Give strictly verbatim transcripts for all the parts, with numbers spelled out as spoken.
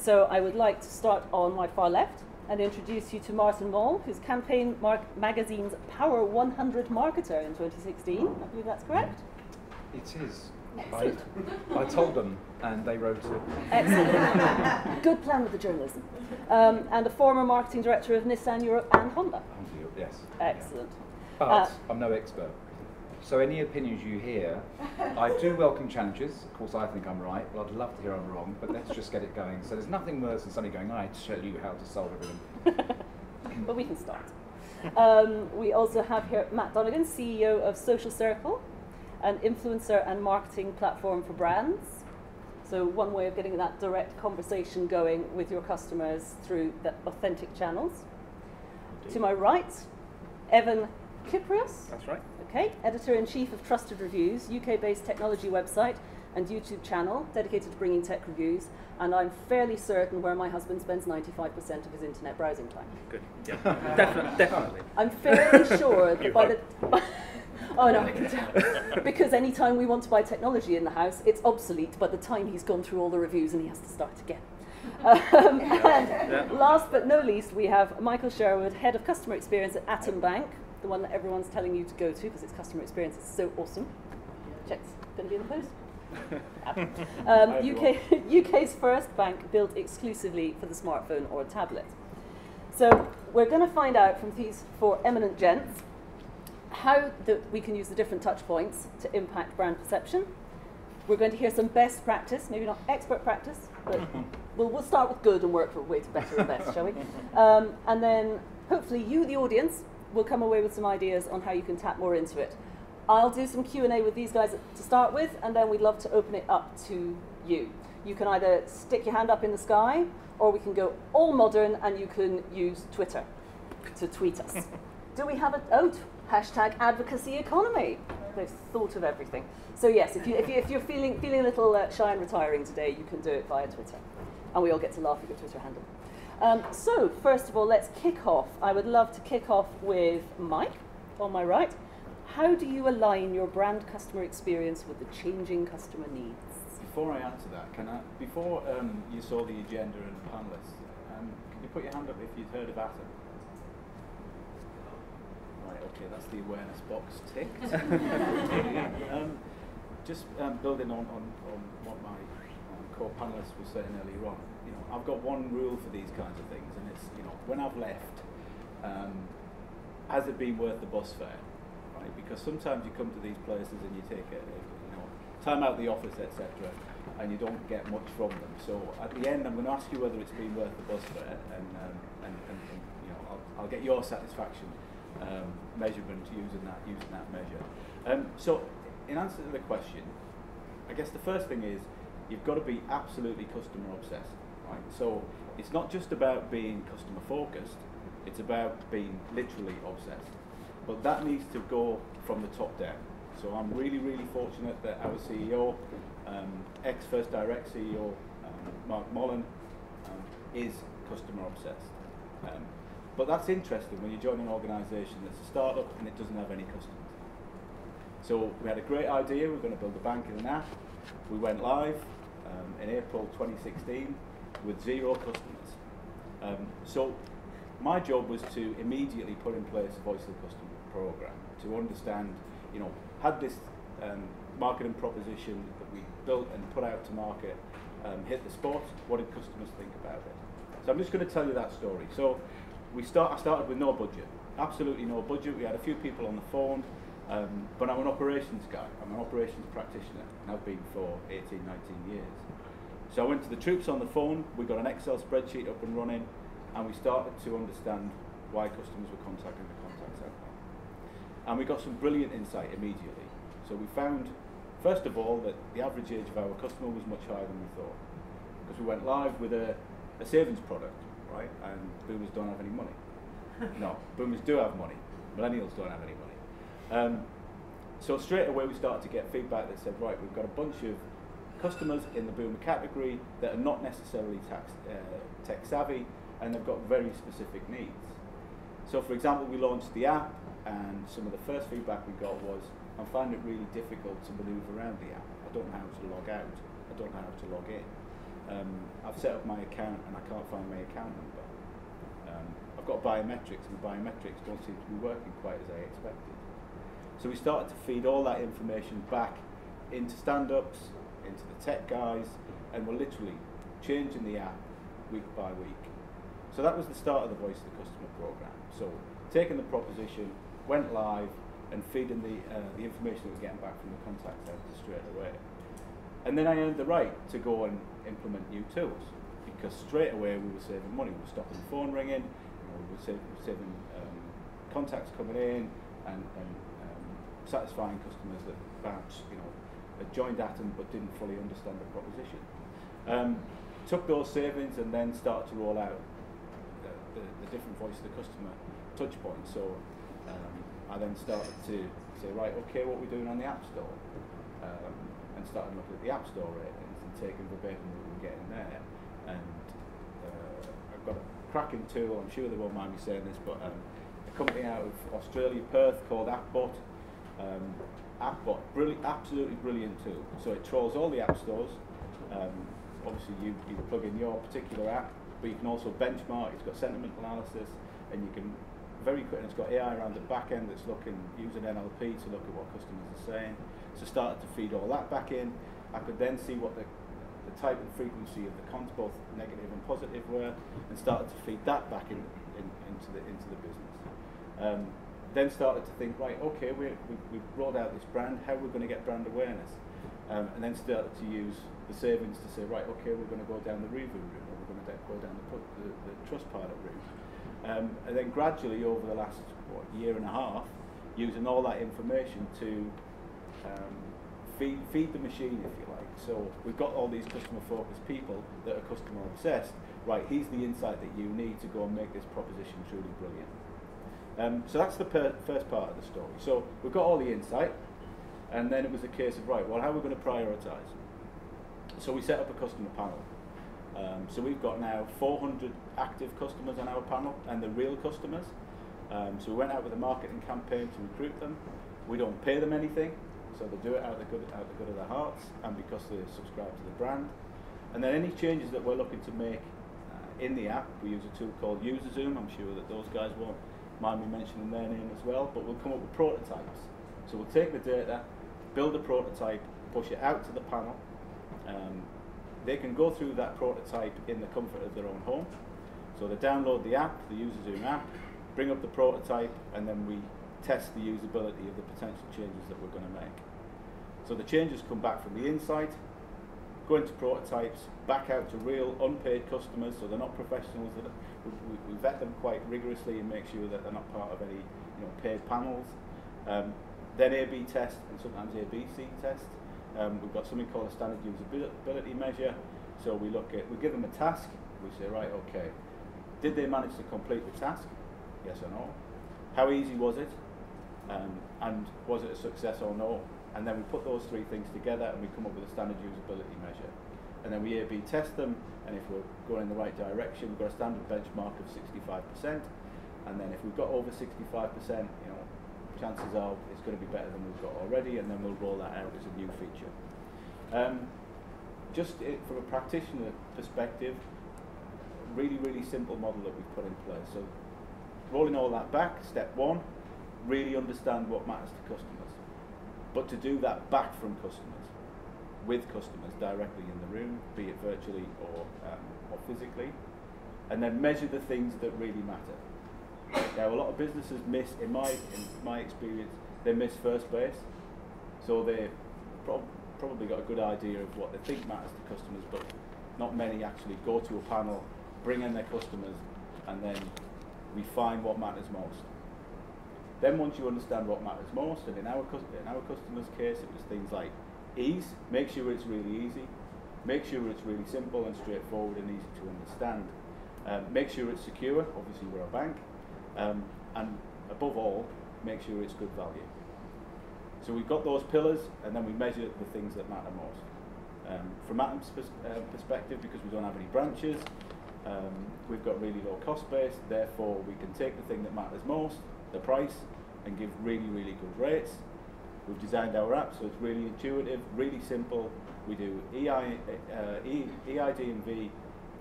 So I would like to start on my far left and introduce you to Martin Moll, who's Campaign Magazine's Power one hundred Marketer in twenty sixteen. I believe that's correct? It is. I, I told them, and they wrote it. Excellent. Good plan with the journalism. Um, and a former marketing director of Nissan Europe and Honda. Honda, yes. Excellent. But uh, I'm no expert. So any opinions you hear, I do welcome challenges. Of course, I think I'm right. Well, I'd love to hear I'm wrong, but let's just get it going. So there's nothing worse than somebody going, I tell you how to solve everything. But we can start. Um, we also have here Matt Donegan, C E O of Social Circle, an influencer and marketing platform for brands. So one way of getting that direct conversation going with your customers through the authentic channels. Indeed. To my right, Evan Kypreos. That's right. Okay, editor-in-chief of Trusted Reviews, U K-based technology website and YouTube channel dedicated to bringing tech reviews, and I'm fairly certain where my husband spends ninety-five percent of his internet browsing time. Good, yeah, definitely, definitely. I'm fairly sure that by hope. the... By oh no, I can tell. Because any time we want to buy technology in the house, it's obsolete by the time he's gone through all the reviews and he has to start again. Um, and last but no least, we have Michael Sherwood, head of customer experience at Atom Bank, the one that everyone's telling you to go to because its customer experience is so awesome. Check's going to be in the post. um, U K, U K's first bank built exclusively for the smartphone or tablet. So we're going to find out from these four eminent gents how the, we can use the different touch points to impact brand perception. We're going to hear some best practice, maybe not expert practice, but we'll, we'll start with good and work our way to better and best, shall we? Um, and then hopefully you, the audience, will come away with some ideas on how you can tap more into it. I'll do some Q and A with these guys to start with, and then we'd love to open it up to you. You can either stick your hand up in the sky, or we can go all modern, and you can use Twitter to tweet us. Do we have a... Oh, hashtag advocacy economy. They've thought of everything. So yes, if, you, if, you, if you're feeling, feeling a little uh, shy and retiring today, you can do it via Twitter. And we all get to laugh at your Twitter handle. Um, so first of all, let's kick off. I would love to kick off with Mike on my right. How do you align your brand customer experience with the changing customer needs? Before I answer that, can I? Before um, you saw the agenda and the panelists, um, can you put your hand up if you've heard of Atom? Okay, that's the awareness box ticked. um, just um, building on, on, on what my um, core panelists were saying earlier on, you know, I've got one rule for these kinds of things, and it's, you know, when I've left, um, has it been worth the bus fare? Right? Because sometimes you come to these places and you take a, you know, time out of the office, et cetera, and you don't get much from them. So at the end, I'm going to ask you whether it's been worth the bus fare, and um, and, and, and you know, I'll, I'll get your satisfaction. Um, measurement using that using that measure. Um, so, in answer to the question, I guess the first thing is you've got to be absolutely customer obsessed, right? So it's not just about being customer focused; it's about being literally obsessed. But that needs to go from the top down. So I'm really, really fortunate that our C E O, um, ex First Direct C E O um, Mark Mullen, um, is customer obsessed. Um, But that's interesting when you join an organisation that's a startup and it doesn't have any customers. So we had a great idea, we were going to build a bank in an app. We went live um, in April twenty sixteen with zero customers. Um, so my job was to immediately put in place a voice of the customer programme to understand, you know, had this um, marketing proposition that we built and put out to market um, hit the spot, what did customers think about it? So I'm just going to tell you that story. So. We start, I started with no budget, absolutely no budget. We had a few people on the phone, um, but I'm an operations guy. I'm an operations practitioner, and I've been for eighteen, nineteen years. So I went to the troops on the phone, we got an Excel spreadsheet up and running, and we started to understand why customers were contacting the contact centre. And we got some brilliant insight immediately. So we found, first of all, that the average age of our customer was much higher than we thought, because we went live with a, a savings product. Right, and boomers don't have any money. No, boomers do have money. Millennials don't have any money. Um, so straight away we started to get feedback that said, right, we've got a bunch of customers in the boomer category that are not necessarily tax, uh, tech savvy, and they've got very specific needs. So for example, we launched the app, and some of the first feedback we got was, I find it really difficult to manoeuvre around the app. I don't know how to log out. I don't know how to log in. um, I've set up my account and I can't find my account number. Um, I've got biometrics, and the biometrics don't seem to be working quite as I expected. So we started to feed all that information back into stand-ups, into the tech guys, and we're literally changing the app week by week. So that was the start of the Voice of the Customer program. So taking the proposition, went live, and feeding the, uh, the information that we're getting back from the contact centre straight away. And then I earned the right to go and implement new tools, because straight away we were saving money. We were stopping the phone ringing, you know, we were saving, we were saving um, contacts coming in, and, and um, satisfying customers that perhaps, you know, had joined Atom but didn't fully understand the proposition. Um, took those savings and then started to roll out the, the, the different Voice of the Customer touch points. So um, I then started to say, right, okay, what are we doing on the App Store? Um, and started looking at the App Store ratings and taking verbatim what we were getting there. And uh, I've got a cracking tool, I'm sure they won't mind me saying this, but um, a company out of Australia, Perth, called AppBot. Um, AppBot, brilliant, absolutely brilliant tool. So it trawls all the app stores. Um, obviously, you, you plug in your particular app, but you can also benchmark. It's got sentiment analysis, and you can very quickly. It's got A I around the back end that's looking using N L P to look at what customers are saying. So started to feed all that back in. I could then see what the the type and frequency of the cons, both negative and positive, were, and started to feed that back in, in into the into the business. Um, then started to think, right, okay, we, we, we've rolled out this brand, how are we going to get brand awareness? Um, and then started to use the savings to say, right, okay, we're going to go down the Reevoo route, or we're going to go down the, the, the Trustpilot route. Um, and then gradually, over the last what, year and a half, using all that information to um, feed, feed the machine, if you like. So we've got all these customer-focused people that are customer-obsessed. Right, here's the insight that you need to go and make this proposition truly brilliant. Um, so that's the per first part of the story. So we've got all the insight, and then it was a case of, right, well, how are we going to prioritise? So we set up a customer panel. Um, so we've got now four hundred active customers on our panel, and they're real customers. Um, so we went out with a marketing campaign to recruit them. We don't pay them anything, so they do it out of the good, out of the good of their hearts, and because they subscribe to the brand. And then any changes that we're looking to make uh, in the app, we use a tool called UserZoom. I'm sure that those guys won't mind me mentioning their name as well, but we'll come up with prototypes. So we'll take the data, build a prototype, push it out to the panel. Um, they can go through that prototype in the comfort of their own home. So they download the app, the UserZoom app, bring up the prototype, and then we test the usability of the potential changes that we're going to make. So the changes come back from the inside, go into prototypes, back out to real unpaid customers, so they're not professionals. That we, we vet them quite rigorously and make sure that they're not part of any, you know, paid panels. Um, then A B test, and sometimes A B C test. Um, we've got something called a standard usability measure. So we look at, we give them a task, we say, right, okay, did they manage to complete the task? Yes or no? How easy was it? Um, and was it a success or no? And then we put those three things together and we come up with a standard usability measure. And then we A B test them, and if we're going in the right direction, we've got a standard benchmark of sixty-five percent. And then if we've got over sixty-five percent, you know, chances are it's going to be better than we've got already, and then we'll roll that out as a new feature. Um, just it, from a practitioner perspective, really, really simple model that we've put in place. So rolling all that back, step one, really understand what matters to customers. But to do that back from customers, with customers directly in the room, be it virtually or, um, or physically, and then measure the things that really matter. Now, a lot of businesses miss, in my, in my experience, they miss first base. So they've prob probably got a good idea of what they think matters to customers, but not many actually go to a panel, bring in their customers, and then refine what matters most. Then once you understand what matters most, and in our, in our customers' case, it was things like ease. Make sure it's really easy. Make sure it's really simple and straightforward and easy to understand. Um, make sure it's secure. Obviously, we're a bank. Um, and above all, make sure it's good value. So we've got those pillars, and then we measure the things that matter most. Um, from Atom's pers uh, perspective, because we don't have any branches, um, we've got really low cost base, therefore we can take the thing that matters most, the price, and give really, really good rates. We've designed our app so it's really intuitive, really simple. We do E I D M V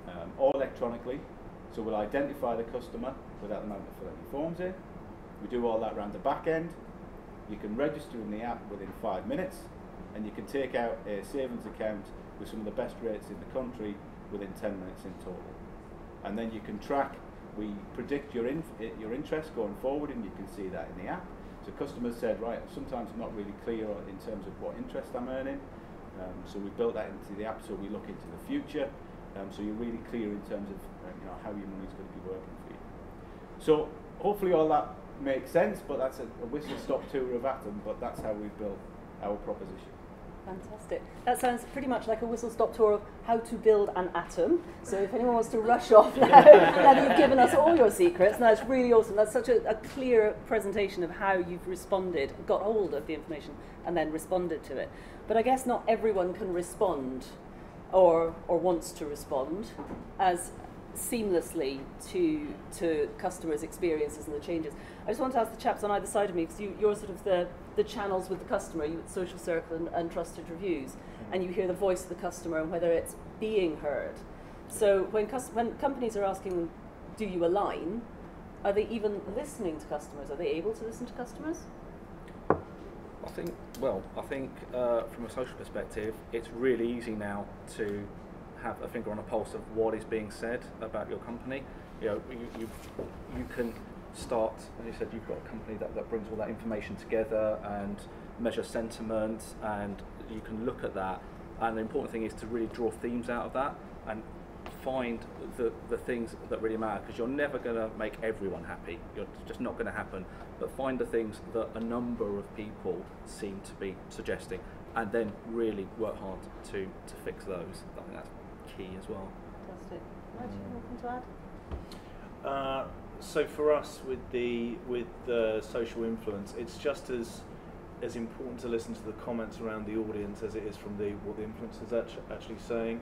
um, all electronically, so we'll identify the customer without them having to fill any forms in. We do all that around the back end. You can register in the app within five minutes, and you can take out a savings account with some of the best rates in the country within ten minutes in total. And then you can track, we predict your, inf your interest going forward, and you can see that in the app. So customers said, right, sometimes I'm not really clear in terms of what interest I'm earning. Um, so we built that into the app, so we look into the future. Um, so you're really clear in terms of um, you know, how your money's going to be working for you. So hopefully all that makes sense, but that's a, a whistle-stop tour of Atom, but that's how we've built our proposition. Fantastic. That sounds pretty much like a whistle-stop tour of how to build an Atom. So if anyone wants to rush off now, now that you've given us all your secrets, that's really awesome. That's such a, a clear presentation of how you've responded, got hold of the information, and then responded to it. But I guess not everyone can respond or, or wants to respond as seamlessly to, to customers' experiences and the changes. I just want to ask the chaps on either side of me, because you, you're sort of the, the channels with the customer, you at Social Circle and, and Trusted Reviews, and you hear the voice of the customer and whether it's being heard. So when, when companies are asking, do you align, are they even listening to customers? Are they able to listen to customers? I think, well, I think uh, from a social perspective, it's really easy now to have a finger on a pulse of what is being said about your company. You know, you, you, you can start, as you said, you've got a company that, that brings all that information together and measure sentiment, and you can look at that. And the important thing is to really draw themes out of that and find the, the things that really matter, because you're never going to make everyone happy. You're just not going to happen. But find the things that a number of people seem to be suggesting, and then really work hard to, to fix those. I think that's key as well. Fantastic. Reg, anything to add? Uh, so for us, with the with the social influence, it's just as as important to listen to the comments around the audience as it is from the what the influencer's actually actually saying.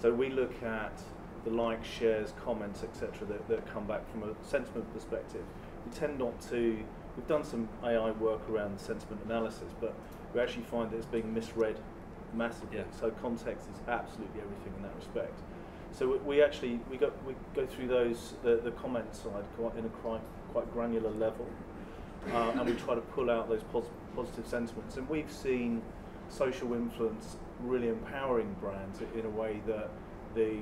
So we look at the likes, shares, comments, et cetera that, that come back from a sentiment perspective. We tend not to. We've done some A I work around sentiment analysis, but we actually find that it's being misread massively. Yeah. So context is absolutely everything in that respect. So we, we actually we go we go through those the, the comment side quite in a quite quite granular level, uh, and we try to pull out those pos positive sentiments. And we've seen social influence really empowering brands in a way that the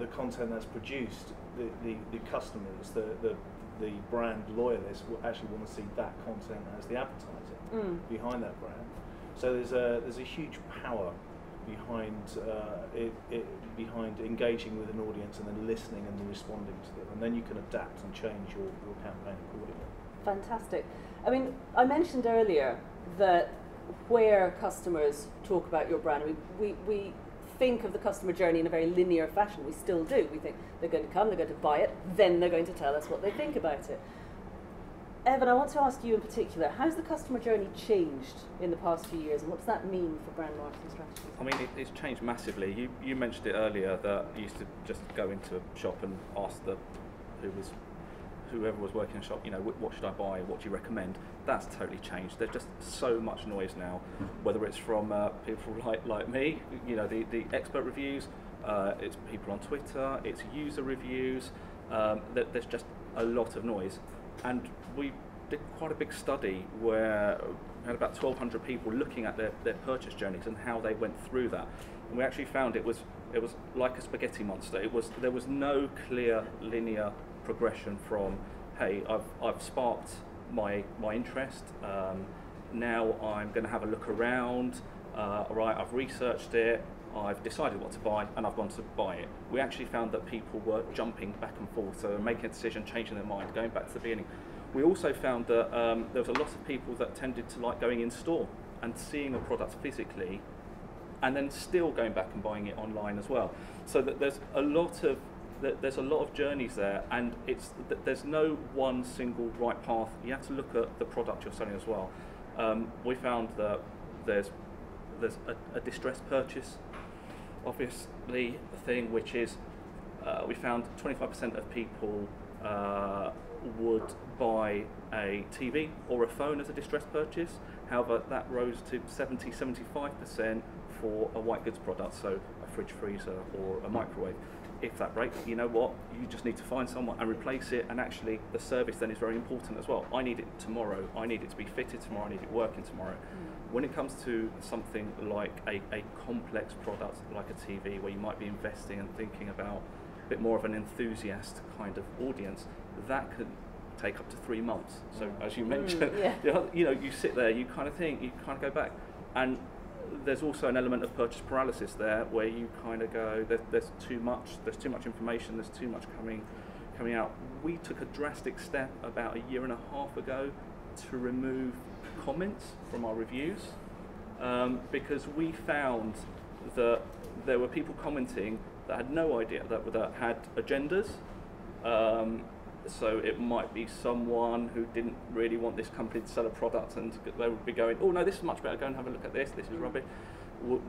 the content that's produced, the the, the customers, the, the the brand loyalists will actually want to see that content as the advertising mm. behind that brand. So there's a there's a huge power behind uh, it, it behind engaging with an audience and then listening and then responding to them, and then you can adapt and change your, your campaign accordingly. Fantastic. I mean, I mentioned earlier that where customers talk about your brand, we, we, we think of the customer journey in a very linear fashion. We still do. We think they're going to come, they're going to buy it, then they're going to tell us what they think about it. Evan, I want to ask you in particular, how's the customer journey changed in the past few years, and what does that mean for brand marketing strategies? I mean, it, it's changed massively. You, you mentioned it earlier that you used to just go into a shop and ask the who was whoever was working in a shop, you know, what should I buy, what do you recommend? That's totally changed. There's just so much noise now, whether it's from uh, people like, like me, you know, the, the expert reviews, uh, it's people on Twitter, it's user reviews, um, there's just a lot of noise. And we did quite a big study where we had about twelve hundred people looking at their, their purchase journeys and how they went through that. And we actually found it was, it was like a spaghetti monster. It was, there was no clear linear progression from, hey, I've, I've sparked my, my interest, um, now I'm going to have a look around, uh, right, I've researched it, I've decided what to buy, and I've gone to buy it. We actually found that people were jumping back and forth, so making a decision, changing their mind, going back to the beginning. We also found that um, there was a lot of people that tended to like going in store and seeing a product physically, and then still going back and buying it online as well. So that there's a lot of there's a lot of journeys there, and it's there's no one single right path. You have to look at the product you're selling as well. Um, we found that there's there's a, a distressed purchase, obviously, thing, which is uh, we found twenty-five percent of people uh, would buy a T V or a phone as a distressed purchase. However, that rose to seventy, seventy-five percent for a white goods product, so a fridge, freezer, or a microwave. If that breaks, you know what, you just need to find someone and replace it, and actually the service then is very important as well. I need it tomorrow, I need it to be fitted tomorrow, I need it working tomorrow. Mm. When it comes to something like a, a complex product like a T V, where you might be investing and thinking about a bit more of an enthusiast kind of audience, that could take up to three months. So as you mentioned, mm, yeah. you know, you know, you sit there, you kind of think, you kind of go back. And there's also an element of purchase paralysis there, where you kind of go, there, there's too much, there's too much information, there's too much coming, coming out. We took a drastic step about a year and a half ago to remove comments from our reviews, um, because we found that there were people commenting that had no idea, that, that had agendas. Um, So it might be someone who didn't really want this company to sell a product, and they would be going, oh no, this is much better, go and have a look at this, this is rubbish.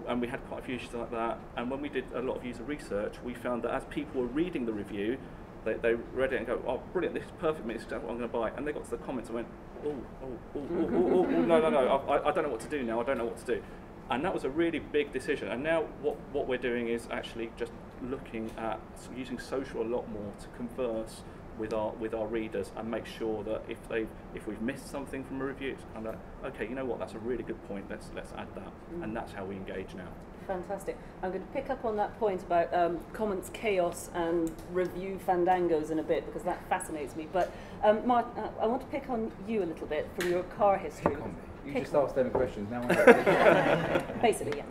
And we had quite a few issues like that. And when we did a lot of user research, we found that as people were reading the review, they, they read it and go, oh brilliant, this is perfect, this is what I'm going to buy. And they got to the comments and went, oh, oh, oh, oh, oh, oh, oh no, no, no, I, I don't know what to do now, I don't know what to do. And that was a really big decision. And now what, what we're doing is actually just looking at using social a lot more to converse with our with our readers, and make sure that if they if we've missed something from a review, it's kind of like, okay, you know what, that's a really good point, let's let's add that. Mm. And that's how we engage now. Fantastic. I'm going to pick up on that point about um, comments chaos and review fandangos in a bit, because that fascinates me. But um, Mark, I want to pick on you a little bit from your car history. Pick on me. You pick just asked them questions now. Basically, yeah.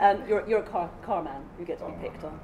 Um, you're, you're a car, car man, you get to be picked on.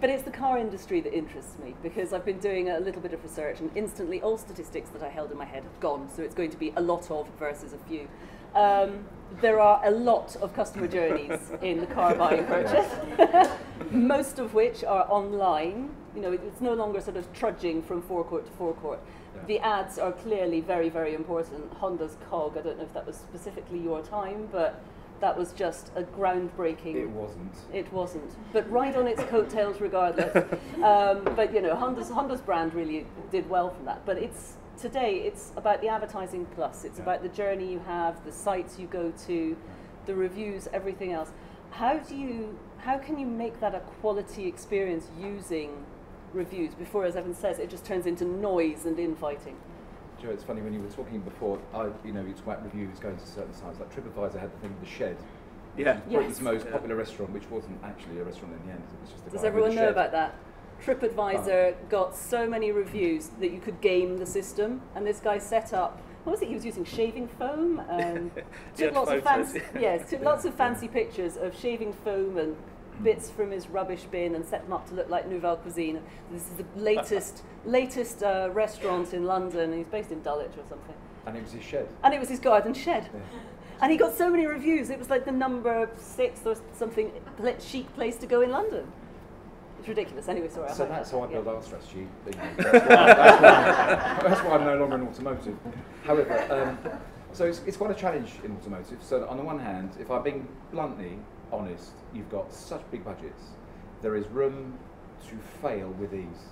But it's the car industry that interests me, because I've been doing a little bit of research, and instantly all statistics that I held in my head have gone, so it's going to be a lot of versus a few. Um, there are a lot of customer journeys in the car buying purchase, most of which are online. You know, it's no longer sort of trudging from forecourt to forecourt. Yeah. The ads are clearly very, very important. Honda's C O G, I don't know if that was specifically your time, but that was just a groundbreaking... It wasn't. It wasn't. But right on its coattails regardless. Um, but, you know, Honda's, Honda's brand really did well from that. But it's today, it's about the advertising plus. It's yeah. about the journey you have, the sites you go to, the reviews, everything else. How do you... How can you make that a quality experience using reviews before, as Evan says, it just turns into noise and infighting? Joe, it's funny, when you were talking before, I, you know, you talk about reviews going to certain sites, like TripAdvisor had the thing with the shed. Yeah. Which was probably yes. the most yeah. popular restaurant, which wasn't actually a restaurant in the end, it was just a guy. Does everyone know about that? TripAdvisor oh. got so many reviews that you could game the system, and this guy set up, what was it, he was using shaving foam? Um, took yeah, lots of fancy, yes, took yeah. lots of fancy yeah. pictures of shaving foam and bits from his rubbish bin, and set them up to look like Nouvelle Cuisine. This is the latest latest uh, restaurant in London, and he's based in Dulwich or something. And it was his shed. And it was his garden shed. Yeah. And he got so many reviews, it was like the number sixth or something chic place to go in London. It's ridiculous. Anyway, sorry. So that's how I build yeah. our strategy. That's why, that's, why, that's why I'm no longer in automotive. However, um, so it's, it's quite a challenge in automotive. So on the one hand, if I'm being bluntly honest, you've got such big budgets, there is room to fail with ease,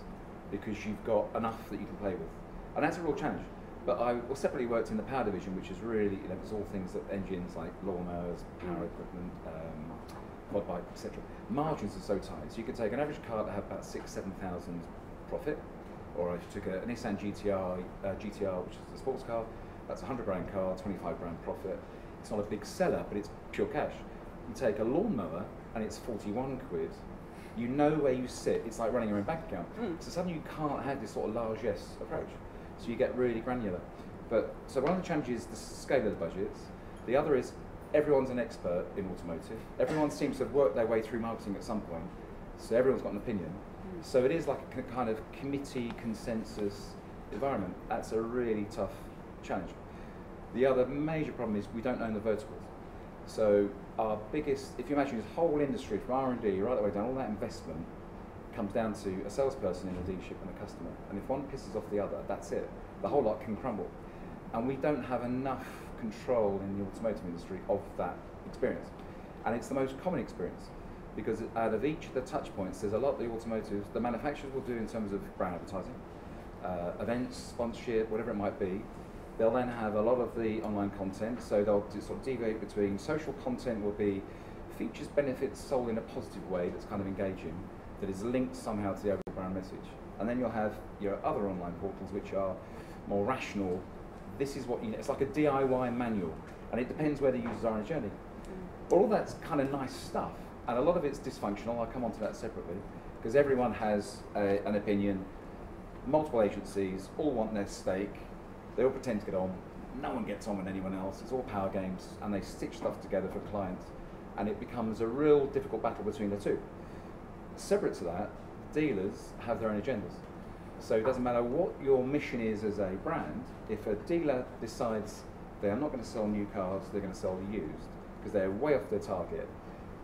because you've got enough that you can play with, and that's a real challenge. But I well, separately worked in the power division, which is really, you know, it's all things that engines, like lawnmowers, power equipment, um, quad bike, et cetera. Margins are so tight, so you could take an average car that had about six, seven thousand profit, or if you took a, a Nissan G T R, uh, G T R, which is a sports car, that's a hundred grand car, twenty-five grand profit. It's not a big seller, but it's pure cash. You take a lawnmower and it's forty-one quid, you know where you sit, it's like running your own bank account. Mm. So suddenly you can't have this sort of largesse approach, so you get really granular. But so one of the challenges is the scale of the budgets, the other is everyone's an expert in automotive, everyone seems to have worked their way through marketing at some point, so everyone's got an opinion. Mm. So it is like a kind of committee consensus environment. That's a really tough challenge. The other major problem is we don't own the verticals. So our biggest, if you imagine this whole industry from R and D right the way down, all that investment comes down to a salesperson in a dealership and a customer. And if one pisses off the other, that's it. The whole lot can crumble. And we don't have enough control in the automotive industry of that experience. And it's the most common experience, because out of each of the touch points, there's a lot that the automotive, the manufacturers will do in terms of brand advertising, uh, events, sponsorship, whatever it might be. They'll then have a lot of the online content, so they'll sort of deviate between social content will be features benefits sold in a positive way that's kind of engaging, that is linked somehow to the overall brand message. And then you'll have your other online portals which are more rational. This is what you know, it's like a D I Y manual, and it depends where the users are in a journey. Mm. All that's kind of nice stuff, and a lot of it's dysfunctional. I'll come on to that separately, because everyone has a, an opinion, multiple agencies, all want their stake, they all pretend to get on, no one gets on with anyone else, it's all power games, and they stitch stuff together for clients, and it becomes a real difficult battle between the two. Separate to that, dealers have their own agendas. So it doesn't matter what your mission is as a brand, if a dealer decides they are not going to sell new cars, they're going to sell used, because they're way off their target,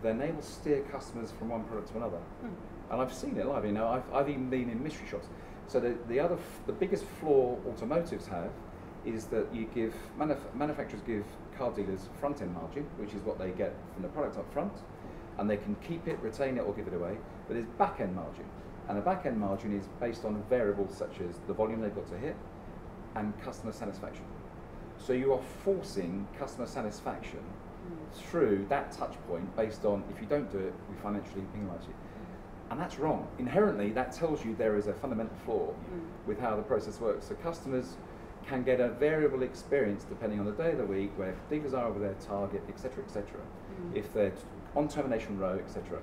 then they will steer customers from one product to another. Mm. And I've seen it live, you know, I've, I've even been in mystery shops. So the, the, other f the biggest flaw automotives have is that you give, manuf manufacturers give car dealers front-end margin, which is what they get from the product up front, and they can keep it, retain it, or give it away, but there's back-end margin. And the back-end margin is based on variables such as the volume they've got to hit and customer satisfaction. So you are forcing customer satisfaction mm. through that touch point based on, if you don't do it, we financially penalise you. And that's wrong. Inherently, that tells you there is a fundamental flaw mm. with how the process works. So customers can get a variable experience depending on the day of the week, where dealers are over their target, et cetera, et cetera, mm. if they're on termination row, et cetera.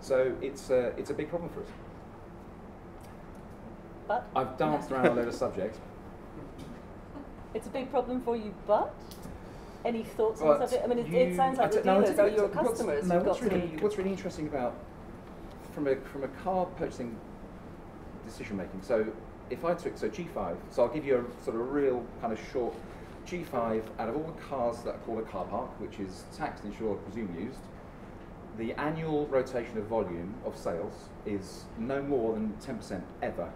So it's a, it's a big problem for us. But? I've danced around a load of subjects. It's a big problem for you, but? Any thoughts but on the subject? I mean, it, you, it sounds like the dealers are your customers. What's, no, what's, got really, to what's really interesting about, from a, from a car purchasing decision making, so if I took, so G five, so I'll give you a sort of real kind of short, G five, out of all the cars that are called a car park, which is taxed, insured, presumed used, the annual rotation of volume of sales is no more than ten percent ever.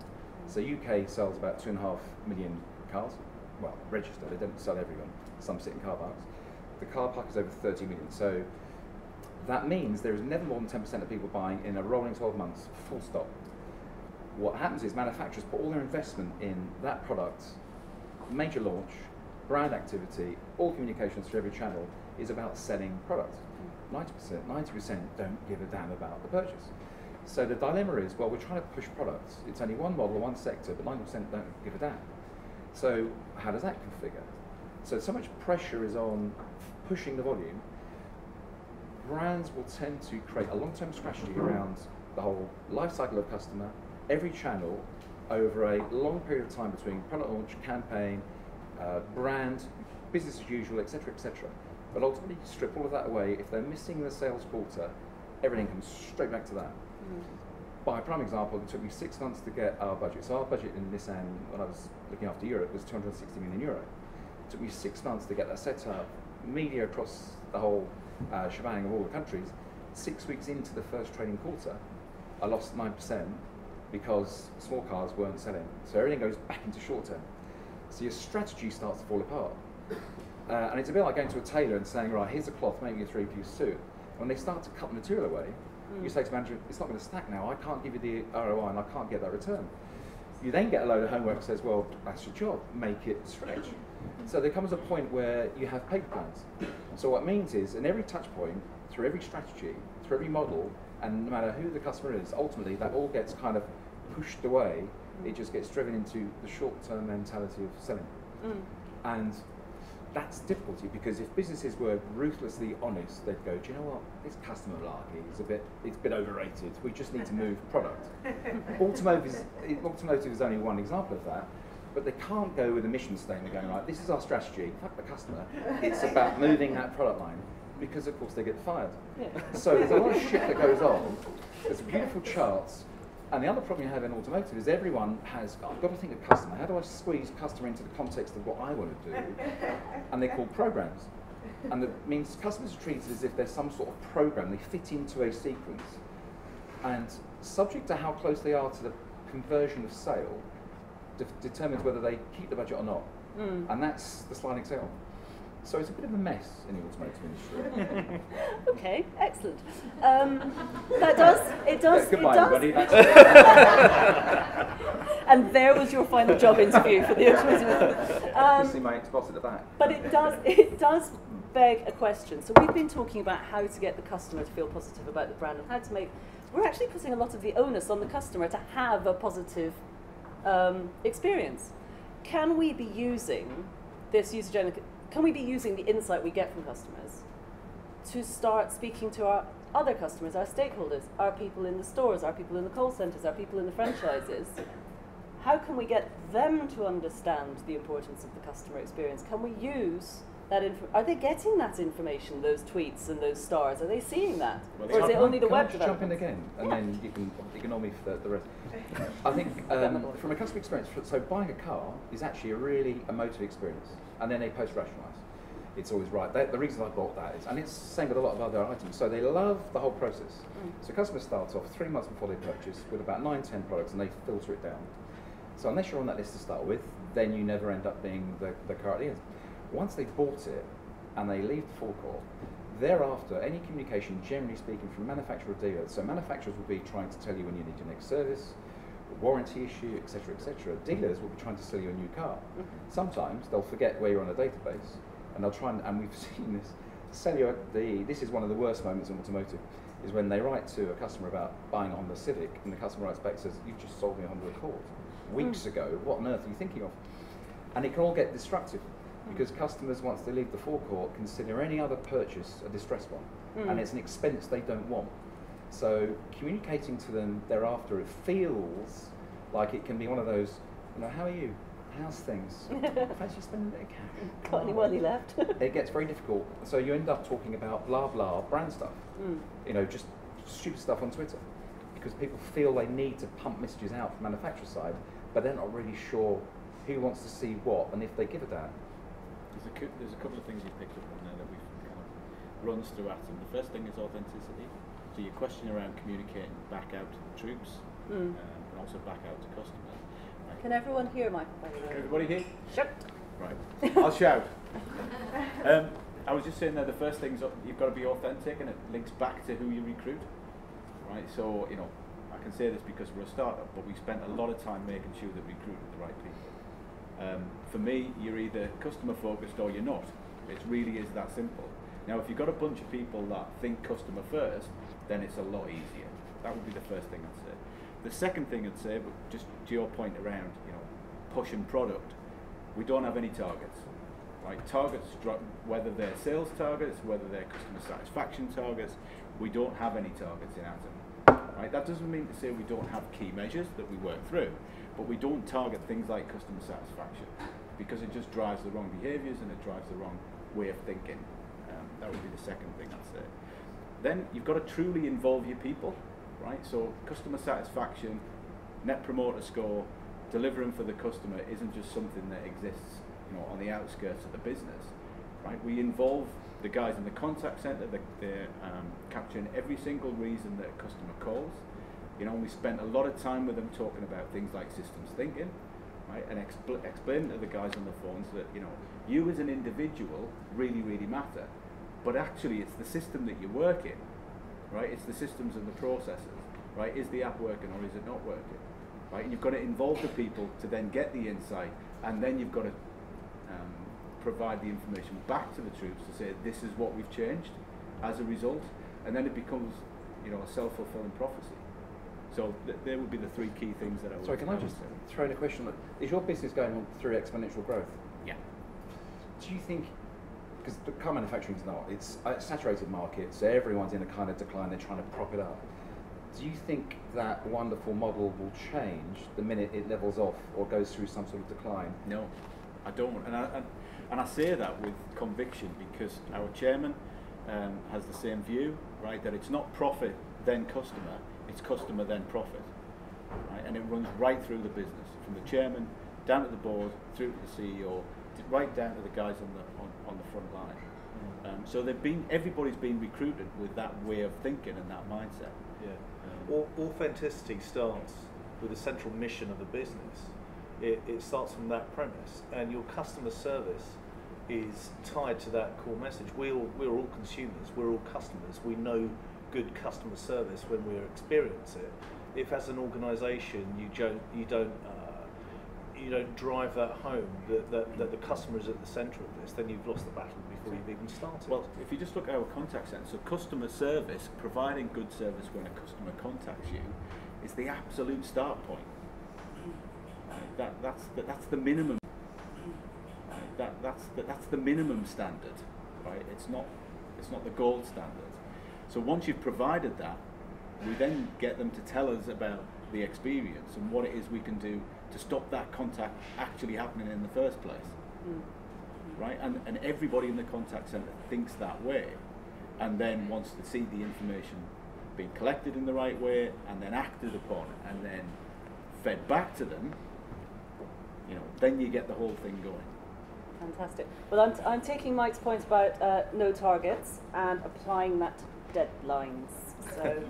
So U K sells about two and a half million cars, well, registered, they don't sell everyone, some sit in car parks. The car park is over thirty million, so that means there is never more than ten percent of people buying in a rolling twelve months, full stop. What happens is manufacturers put all their investment in that product, major launch, brand activity, all communications through every channel is about selling product. ninety percent, ninety percent don't give a damn about the purchase. So the dilemma is, well, we're trying to push products. It's only one model, one sector, but ninety percent don't give a damn. So how does that configure? So, so much pressure is on pushing the volume. Brands will tend to create a long-term strategy around the whole life cycle of customer, every channel, over a long period of time between product launch, campaign, uh, brand, business as usual, et cetera, et cetera. But ultimately, strip all of that away. If they're missing the sales quarter, everything comes straight back to that. By a prime example, it took me six months to get our budget. So our budget in Nissan, when I was looking after Europe, was two hundred sixty million euro. It took me six months to get that set up, media across the whole uh, shebang of all the countries. Six weeks into the first trading quarter, I lost nine percent because small cars weren't selling. So everything goes back into short term. So your strategy starts to fall apart. Uh, and it's a bit like going to a tailor and saying, right, here's a cloth, make me a three-piece suit. When they start to cut the material away, you say to manager, it's not going to stack now, I can't give you the R O I and I can't get that return. You then get a load of homework that says, well, that's your job, make it stretch. So there comes a point where you have paper plans. So what it means is, in every touch point, through every strategy, through every model, and no matter who the customer is, ultimately that all gets kind of pushed away. It just gets driven into the short-term mentality of selling. Mm. And that's difficulty, because if businesses were ruthlessly honest, they'd go, do you know what, this customer malarkey is a bit, it's a bit overrated, we just need to move product. Automotive is, automotive is only one example of that, but they can't go with a mission statement going, like, this is our strategy, fuck the customer, it's about moving that product line, because of course they get fired. Yeah. So there's a lot of shit that goes on, there's beautiful charts, and the other problem you have in automotive is everyone has, oh, I've got to think of customer, how do I squeeze customer into the context of what I want to do? And they're called programs. And that means customers are treated as if they're some sort of program, they fit into a sequence. And subject to how close they are to the conversion of sale, de determines whether they keep the budget or not. Mm. And that's the sliding sale. So it's a bit of a mess in the automotive industry. Okay, excellent. Um, that does, it does, yeah, goodbye, it does. Everybody. And there was your final job interview for the automotive industry. Um, you see my ex-boss at the back. But it does, it does beg a question. So we've been talking about how to get the customer to feel positive about the brand and how to make, we're actually putting a lot of the onus on the customer to have a positive um, experience. Can we be using this user, can we be using the insight we get from customers to start speaking to our other customers, our stakeholders, our people in the stores, our people in the call centers, our people in the franchises? How can we get them to understand the importance of the customer experience? Can we use that info? Are they getting that information, those tweets and those stars? Are they seeing that? Well, or is it only the can web developers? Jump in again, and yeah. then you can ignore me for the, the rest. I think um, from a customer experience, so buying a car is actually a really emotive experience, and then they post-rationalise. It's always right. They, the reason I bought that is, and it's the same with a lot of other items, so they love the whole process. Mm. So customers start off three months before they purchase with about nine, ten products, and they filter it down. So unless you're on that list to start with, then you never end up being the, the car at the end. Once they've bought it and they leave the forecourt, thereafter any communication, generally speaking, from manufacturer or dealer, so manufacturers will be trying to tell you when you need your next service, warranty issue, et cetera, et cetera. Dealers will be trying to sell you a new car. Sometimes they'll forget where you're on a database, and they'll try and, and we've seen this, sell you the, this is one of the worst moments in automotive, is when they write to a customer about buying a Honda Civic, and the customer writes back and says, "You've just sold me a Honda Accord weeks ago, what on earth are you thinking of?" And it can all get destructive, because customers, once they leave the forecourt, consider any other purchase a distressed one, mm. and it's an expense they don't want. So communicating to them thereafter, it feels like it can be one of those, you know, how are you? How's things? I've actually spent a bit of cash. Got any money left? It gets very difficult, so you end up talking about blah blah brand stuff, mm. you know, just stupid stuff on Twitter, because people feel they need to pump messages out from manufacturer side, but they're not really sure who wants to see what and if they give a damn. There's a, there's a couple of things you picked up on there that we've kind of runs through Atom. The first thing is authenticity. So your question around communicating back out to the troops, mm. um, and also back out to customers. Right. Can everyone hear Michael? Can everybody hear? Shout. Right. I'll shout. Um, I was just saying that the first thing is you've got to be authentic, and it links back to who you recruit. Right. So, you know, I can say this because we're a startup, but we spent a lot of time making sure that we recruited the right people. Um, for me, you're either customer focused or you're not. It really is that simple. Now, if you've got a bunch of people that think customer first, then it's a lot easier. That would be the first thing I'd say. The second thing I'd say, but just to your point around, you know, push and product, we don't have any targets. Like targets, whether they're sales targets, whether they're customer satisfaction targets, we don't have any targets in Atom. Right? That doesn't mean to say we don't have key measures that we work through, but we don't target things like customer satisfaction, because it just drives the wrong behaviours and it drives the wrong way of thinking. Um, that would be the second thing I'd say. Then you've got to truly involve your people, right? So customer satisfaction, net promoter score, delivering for the customer isn't just something that exists, you know, on the outskirts of the business, right? We involve the guys in the contact centre. They're um, capturing every single reason that a customer calls. You know, we spent a lot of time with them talking about things like systems thinking, right? And expl explaining to the guys on the phones that, you know, you as an individual really, really matter. But actually, it's the system that you work in, right? It's the systems and the processes, right? Is the app working or is it not working, right? And you've got to involve the people to then get the insight, and then you've got to um, provide the information back to the troops to say, this is what we've changed as a result. And then it becomes, you know, a self-fulfilling prophecy. So th there would be the three key things that I would. Sorry, can I just throw in a question? Look, is your business going on through exponential growth? Yeah. Do you think, because the car manufacturing is not, it's a saturated market, so everyone's in a kind of decline, they're trying to prop it up. Do you think that wonderful model will change the minute it levels off or goes through some sort of decline? No, I don't. And I, I, and I say that with conviction, because our chairman um, has the same view, right, that it's not profit then customer, it's customer then profit, right? And it runs right through the business, from the chairman down to the board, through to the C E O, to right down to the guys on the on, on the front line. Mm. Um, so they've been, everybody's been recruited with that way of thinking and that mindset. Yeah. Um, All, authenticity starts with the central mission of the business. It, it starts from that premise, and your customer service is tied to that core message. We all, we're all consumers. We're all customers. We know good customer service when we experience it. If as an organisation you don't, you don't uh, you don't drive that home, that, that, that the customer is at the centre of this, then you've lost the battle before you've even started. Well, if you just look at our contact centre, so customer service, providing good service when a customer contacts you, is the absolute start point. That, that's, the, that's the minimum. That, that's, the, that's the minimum standard, right? It's not, it's not the gold standard. So once you've provided that, we then get them to tell us about the experience and what it is we can do to stop that contact actually happening in the first place, mm. right? And, and everybody in the contact centre thinks that way, and then wants to see the information being collected in the right way, and then acted upon, and then fed back to them. You know, then you get the whole thing going. Fantastic. Well, I'm, t I'm taking Mike's point about uh, no targets and applying that to deadlines. So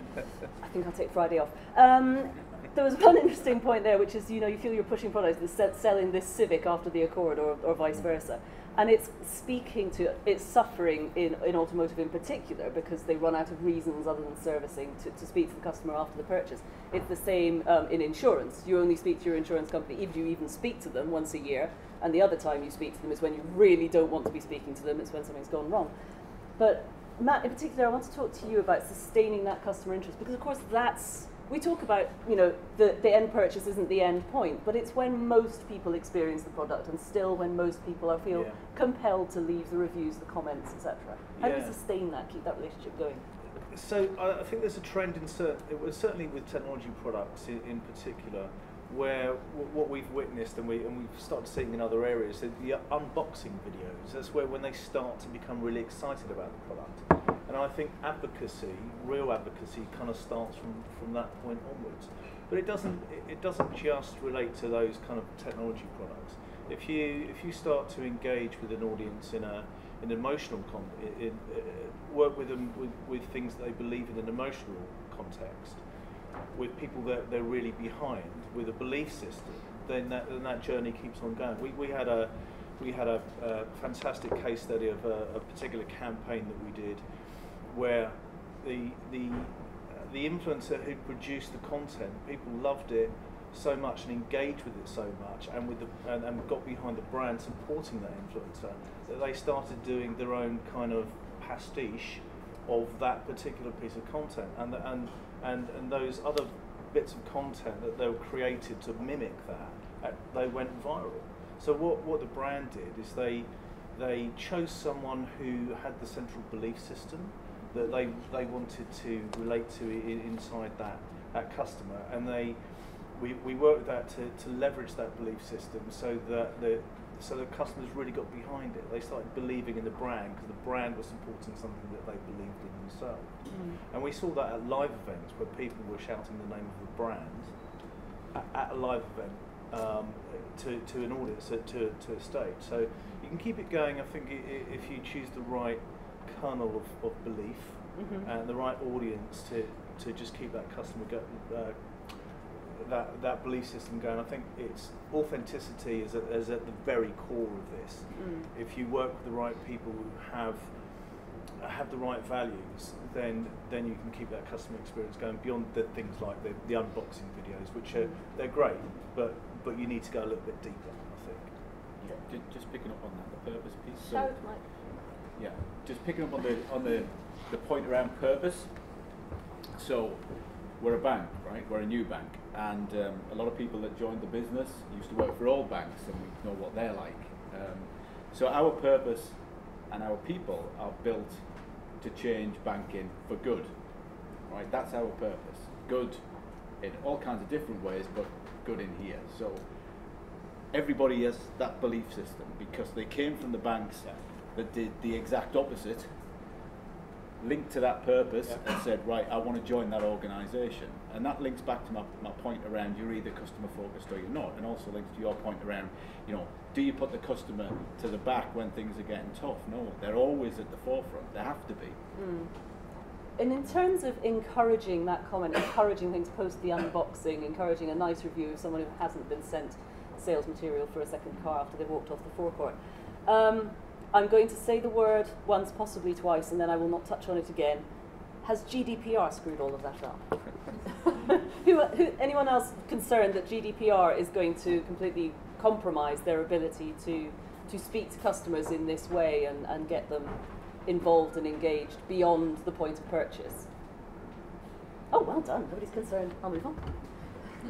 I think I'll take Friday off. Um, there was one interesting point there, which is, you know, you feel you're pushing products and selling this Civic after the Accord, or, or vice versa. And it's speaking to, it's suffering in, in automotive in particular, because they run out of reasons other than servicing to, to speak to the customer after the purchase. It's the same um, in insurance. You only speak to your insurance company, if you even speak to them, once a year. And the other time you speak to them is when you really don't want to be speaking to them. It's when something's gone wrong. But Matt, in particular, I want to talk to you about sustaining that customer interest, because of course that's, we talk about, you know, the, the end purchase isn't the end point, but it's when most people experience the product, and still when most people I feel yeah. compelled to leave the reviews, the comments, et cetera. How yeah. do you sustain that, keep that relationship going? So I think there's a trend in certain, it was certainly with technology products in, in particular, where w what we've witnessed and, we, and we've started seeing in other areas, the, the unboxing videos, that's where when they start to become really excited about the product. And I think advocacy, real advocacy, kind of starts from, from that point onwards. But it doesn't, it doesn't just relate to those kind of technology products. If you, if you start to engage with an audience in a, an emotional, con in, uh, work with them with, with things that they believe in an emotional context, with people that they're really behind, with a belief system, then that, then that journey keeps on going. We, we had a, we had a, a fantastic case study of a, a particular campaign that we did, where the, the, uh, the influencer who produced the content, people loved it so much and engaged with it so much, and, with the, and, and got behind the brand supporting that influencer, that they started doing their own kind of pastiche of that particular piece of content, and, the, and And, and those other bits of content that they were created to mimic that, they went viral. So what, what the brand did is they, they chose someone who had the central belief system that they, they wanted to relate to inside that, that customer, and they, we, we worked with that to, to leverage that belief system so that the, so the customers really got behind it. They started believing in the brand because the brand was supporting something that they believed in themselves. Mm. And we saw that at live events where people were shouting the name of the brand at, at a live event um, to, to an audience, to, to, to a stage. So you can keep it going, I think, if you choose the right kernel of, of belief mm-hmm. and the right audience to, to just keep that customer go, uh, That, that belief system going. I think it's authenticity is at, is at the very core of this. Mm. If you work with the right people who have have the right values, then then you can keep that customer experience going beyond the things like the, the unboxing videos, which are mm. they're great, but but you need to go a little bit deeper, I think. Yeah, just picking up on that, the purpose piece. So, yeah, just picking up on the on the the point around purpose. So we're a bank, right? We're a new bank. And um, a lot of people that joined the business used to work for all banks, and we know what they're like. Um, so our purpose and our people are built to change banking for good, right? That's our purpose. Good in all kinds of different ways, but good in here. So everybody has that belief system because they came from the banks yeah. that did the exact opposite, linked to that purpose yeah. and said, right, I want to join that organisation. And that links back to my, my point around you're either customer focused or you're not, and also links to your point around, you know, do you put the customer to the back when things are getting tough? No, they're always at the forefront, they have to be. Mm. And in terms of encouraging that comment, encouraging things post the unboxing, encouraging a nice review of someone who hasn't been sent sales material for a second car after they walked off the forecourt. Um, I'm going to say the word once, possibly twice, and then I will not touch on it again. Has G D P R screwed all of that up? who, who, anyone else concerned that G D P R is going to completely compromise their ability to, to speak to customers in this way and, and get them involved and engaged beyond the point of purchase? Oh, well done. Nobody's concerned. I'll move on.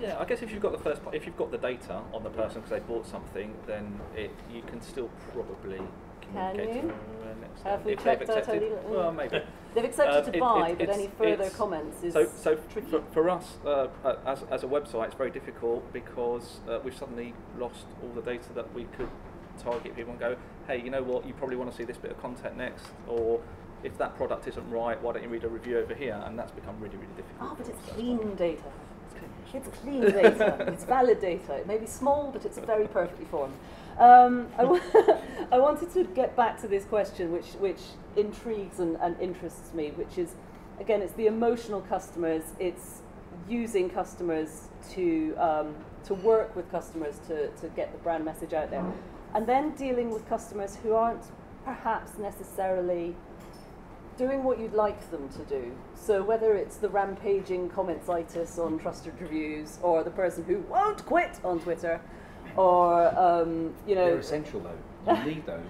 Yeah, I guess if you've got the first, if you've got the data on the person because they bought something, then it, you can still probably communicate. Can you? Next Have we if checked they've accepted, totally well, maybe they've accepted um, to buy, it, it, but any further comments is so. So tricky. For, for us, uh, as as a website, it's very difficult because uh, we've suddenly lost all the data that we could target people and go, hey, you know what? You probably want to see this bit of content next, or if that product isn't right, why don't you read a review over here? And that's become really, really difficult. Oh, but it's clean data. It's clean data, it's valid data. It may be small, but it's very perfectly formed. Um, I, w I wanted to get back to this question, which, which intrigues and, and interests me, which is, again, it's the emotional customers, it's using customers to, um, to work with customers to, to get the brand message out there, and then dealing with customers who aren't perhaps necessarily doing what you'd like them to do. So whether it's the rampaging commentsitis on Trusted Reviews, or the person who won't quit on Twitter, or um, you know, they're essential though. You need those.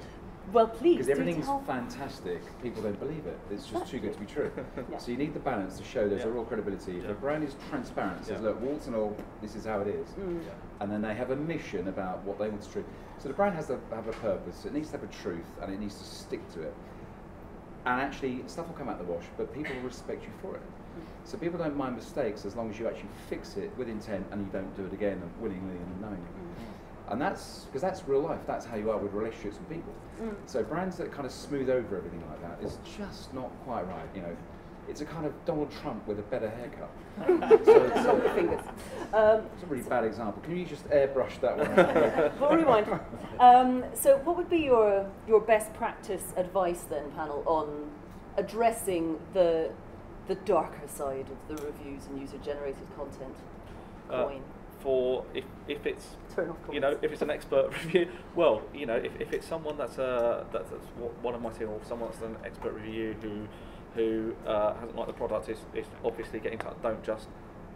Well, please. Because everything's fantastic, people don't believe it. It's just too good to be true. Yeah. So you need the balance to show there's yeah. a real credibility. Yeah. If a brand is transparent, says, yeah. look, warts and all, this is how it is, mm. yeah. and then they have a mission about what they want to do. So the brand has to have a purpose. It needs to have a truth, and it needs to stick to it. And actually, stuff will come out of the wash, but people will respect you for it. So people don't mind mistakes as long as you actually fix it with intent and you don't do it again and willingly and knowingly. Mm. And that's, because that's real life, that's how you are with relationships with people. Mm. So brands that kind of smooth over everything like that is just not quite right, you know. It's a kind of Donald Trump with a better haircut. So it's, uh, um, it's a really so bad example. Can you just airbrush that one? We'll rewind. Um, so what would be your, your best practice advice then, panel, on addressing the, the darker side of the reviews and user-generated content coin? Uh, for if, if it's, Turn off you know, if it's an expert review, well, you know, if, if it's someone that's, a, that's, that's one of my team, or someone that's an expert review who who uh, hasn't liked the product, is, is obviously getting in touch. Don't just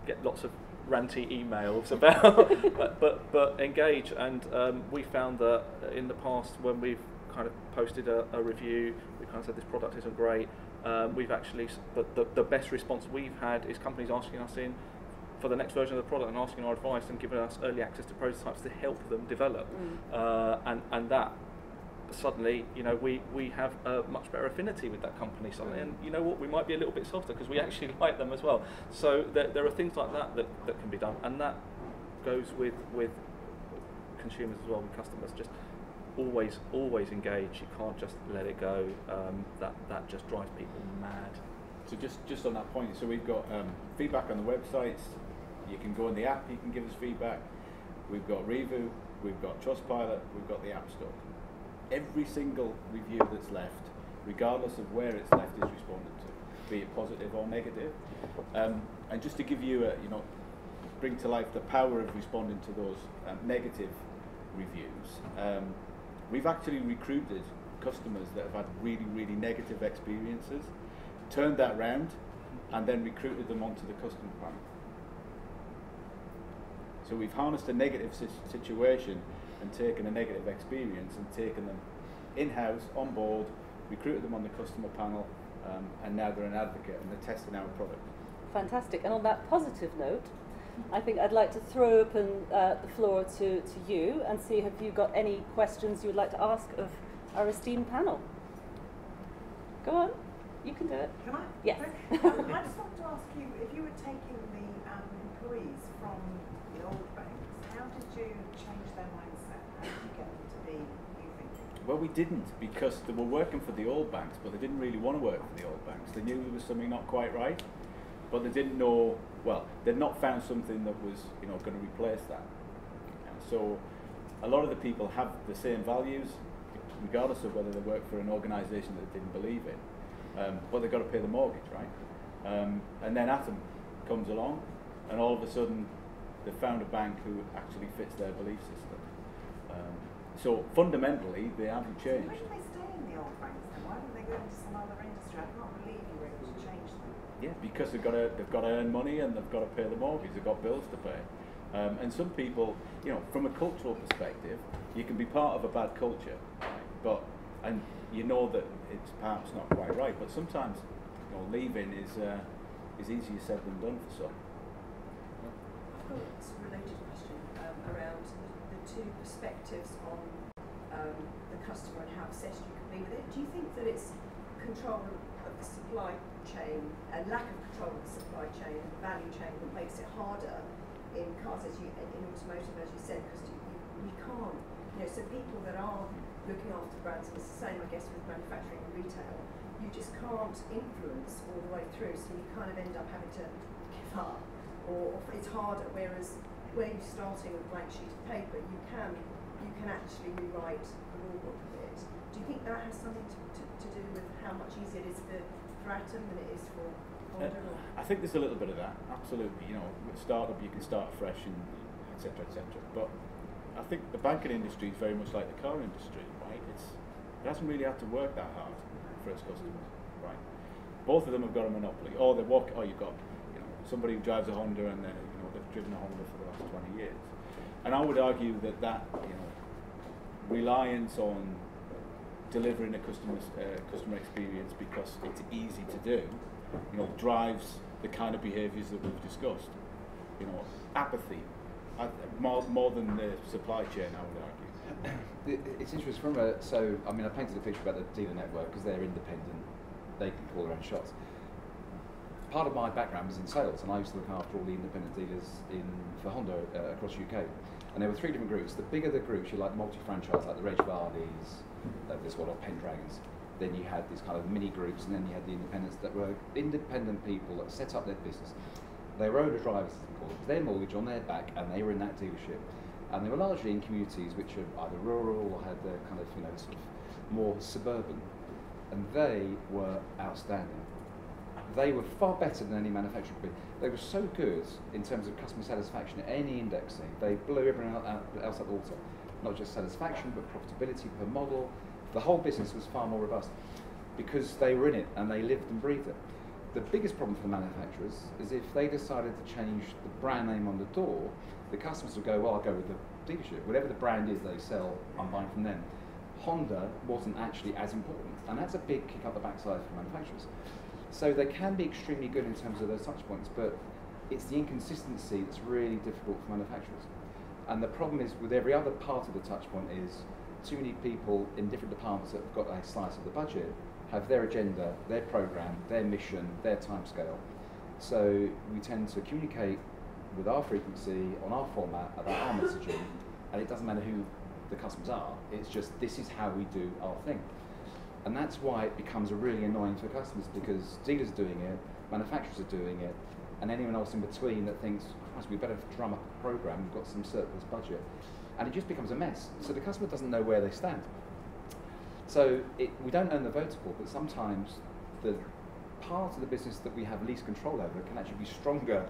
get lots of ranty emails about, but, but but engage. And um, we found that in the past, when we've kind of posted a, a review, we kind of said this product isn't great. Um, we've actually the, the the best response we've had is companies asking us in for the next version of the product and asking our advice and giving us early access to prototypes to help them develop. Mm. Uh, and and that. Suddenly, you know, we, we have a much better affinity with that company suddenly, and you know what, we might be a little bit softer because we actually like them as well. So there, there are things like that, that that can be done, and that goes with with consumers as well, with customers. Just always, always engage. You can't just let it go. Um, that that just drives people mad. So just just on that point, so we've got um, feedback on the websites. You can go on the app. You can give us feedback. We've got Reevoo. We've got Trustpilot. We've got the App Store. Every single review that's left, regardless of where it's left, is responded to, be it positive or negative. Um, and just to give you, a, you know, bring to life the power of responding to those um, negative reviews, um, we've actually recruited customers that have had really, really negative experiences, turned that round, and then recruited them onto the customer plan. So we've harnessed a negative situation and taken a negative experience and taken them in-house, on board, recruited them on the customer panel, um, and now they're an advocate and they're testing our product. Fantastic. And on that positive note, I think I'd like to throw open uh, the floor to, to you and see if you've got any questions you would like to ask of our esteemed panel. Go on, you can do it. Can I? Yes. So, um, I just wanted to ask you, if you were taking the um, employees from the old banks, how did you change their mindset? Well, we didn't, because they were working for the old banks, but they didn't really want to work for the old banks. They knew there was something not quite right, but they didn't know, well, they'd not found something that was, you know, going to replace that. And so a lot of the people have the same values, regardless of whether they work for an organisation that they didn't believe in, um, but they've got to pay the mortgage, right? Um, and then Atom comes along, and all of a sudden they found a bank who actually fits their belief system. Um, So fundamentally, they haven't changed. So why do they stay in the old banks then? Why don't they go into some other industry? I can't believe you were able to change them. yeah. because they've got to they've got to earn money and they've got to pay the mortgage, they've got bills to pay. Um, and some people, you know, from a cultural perspective, you can be part of a bad culture, but and you know that it's perhaps not quite right. But sometimes, you know, leaving is uh, is easier said than done for some. I've got a related question um, around the two perspectives on um, the customer and how obsessed you can be with it. Do you think that it's control of the supply chain, a lack of control of the supply chain, the value chain, that makes it harder in cars, as you, in automotive, as you said, because you, you, you can't, you know, so people that are looking after brands, and it's the same, I guess, with manufacturing and retail, you just can't influence all the way through, so you kind of end up having to give up, or, or it's harder, whereas where you're starting with a blank sheet of paper, you can, you can actually rewrite the rule book a bit. Do you think that has something to, to, to do with how much easier it is for, for Atom than it is for Honda? Uh, I think there's a little bit of that, absolutely. You know, with a startup, you can start fresh, and et cetera, et cetera. But I think the banking industry is very much like the car industry, right? It's, it hasn't really had to work that hard for its customers, right? Both of them have got a monopoly, or they walk, or you've got you know, somebody who drives a Honda and they're, you know, they've driven a Honda for the last twenty years. And I would argue that that, you know, reliance on delivering a customer uh, customer experience because it's easy to do, you know, drives the kind of behaviours that we've discussed. You know, apathy, uh, more more than the supply chain, I would argue. It's interesting from a, so I mean I painted a picture about the dealer network because they're independent, they can call their own shots. Part of my background was in sales, and I used to look after all the independent dealers in for Honda uh, across the U K. And there were three different groups. The bigger the groups, you like multi-franchise, like the Reg Vardies, like this one of Pendragons. Then you had these kind of mini groups, and then you had the independents that were independent people that set up their business. They were owner drivers, as they call it, with their mortgage on their back, and they were in that dealership. And they were largely in communities which are either rural or had their kind of, you know, sort of more suburban. And they were outstanding. They were far better than any manufacturer could be. They were so good in terms of customer satisfaction at any indexing. They blew everyone else up the water. Not just satisfaction, but profitability per model. The whole business was far more robust because they were in it and they lived and breathed it. The biggest problem for the manufacturers is if they decided to change the brand name on the door, the customers would go, well, I'll go with the dealership. Whatever the brand is they sell, I'm buying from them. Honda wasn't actually as important, and that's a big kick up the backside for manufacturers. So they can be extremely good in terms of those touch points, but it's the inconsistency that's really difficult for manufacturers. And the problem is with every other part of the touch point is too many people in different departments that have got a slice of the budget have their agenda, their program, their mission, their timescale. So we tend to communicate with our frequency, on our format, about our messaging, and it doesn't matter who the customers are, it's just this is how we do our thing. And that's why it becomes really annoying for customers, because dealers are doing it, manufacturers are doing it, and anyone else in between that thinks, Christ, we better drum up a program, we've got some surplus budget. And it just becomes a mess. So the customer doesn't know where they stand. So it, we don't own the voter pool, but sometimes the part of the business that we have least control over can actually be stronger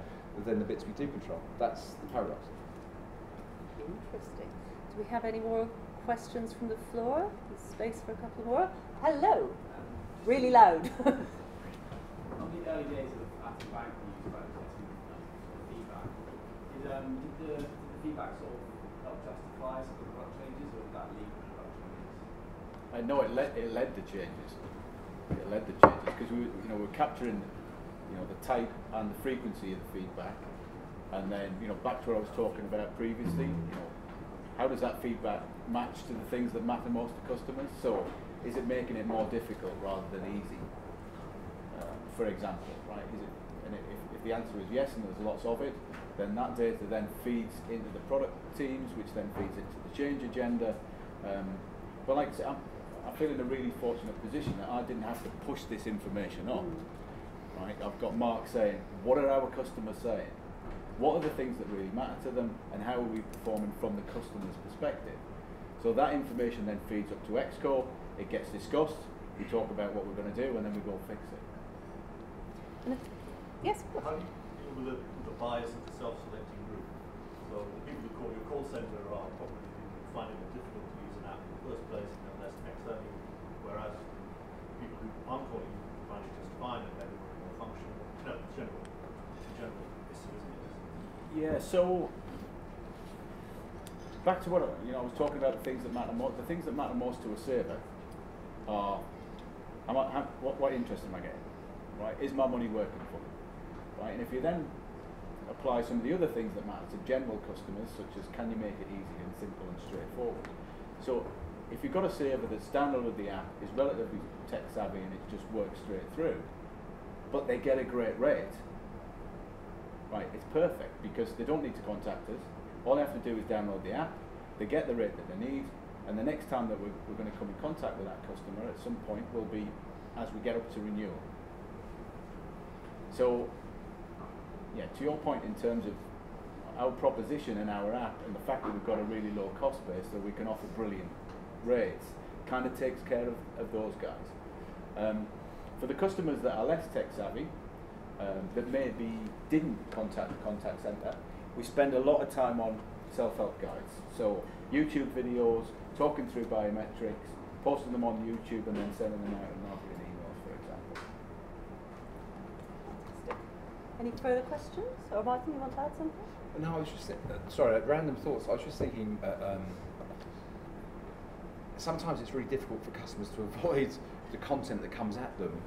than the bits we do control. That's the paradox. Interesting. Do we have any more questions from the floor? There's space for a couple more. Hello! Um, really loud. On the early days of Atom Bank, you used about testing the feedback. Did, um, did, the, did the feedback sort of help justify some of the product changes, or did that lead to product changes? I know it led, it led to changes. It led to changes because we, you know, we're capturing, you know, the type and the frequency of the feedback, and then, you know, back to what I was talking about previously. You know, how does that feedback match to the things that matter most to customers? So, is it making it more difficult rather than easy? Uh, for example, right? Is it, and it, if, if the answer is yes, and there's lots of it, then that data then feeds into the product teams, which then feeds into the change agenda. Um, but like I said, I'm, I feel in a really fortunate position that I didn't have to push this information on. Right? I've got Mark saying, what are our customers saying? What are the things that really matter to them, and how are we performing from the customer's perspective? So that information then feeds up to ExCo, it gets discussed, we talk about what we're going to do, and then we go fix it. Yes? How do you deal with the, the bias of the self-selecting group? So the people who call your call centre are probably finding it difficult to use an app in the first place, and they're less tech-savvy, whereas people who aren't calling you find it just fine and everyone will function. No, Yeah, so back to what I, you know, I was talking about, the things that matter most. The things that matter most to a server are, am I, am, what, what interest am I getting? Right? Is my money working for me? Right? And if you then apply some of the other things that matter to general customers, such as can you make it easy and simple and straightforward? So if you've got a server that's downloaded the app, is relatively tech savvy, and it just works straight through, but they get a great rate, right, it's perfect because they don't need to contact us. All they have to do is download the app, they get the rate that they need, and the next time that we're, we're going to come in contact with that customer at some point will be as we get up to renewal. So yeah, to your point in terms of our proposition and our app and the fact that we've got a really low cost base so we can offer brilliant rates kind of takes care of, of those guys. Um, for the customers that are less tech savvy, um, that maybe didn't contact the contact centre, we spend a lot of time on self-help guides. So YouTube videos, talking through biometrics, posting them on YouTube and then sending them out in marketing emails, for example. Any further questions? Or Martin, you want to add something? No, I was just thinking, uh, sorry, uh, random thoughts. I was just thinking, uh, um, sometimes it's really difficult for customers to avoid the content that comes at them,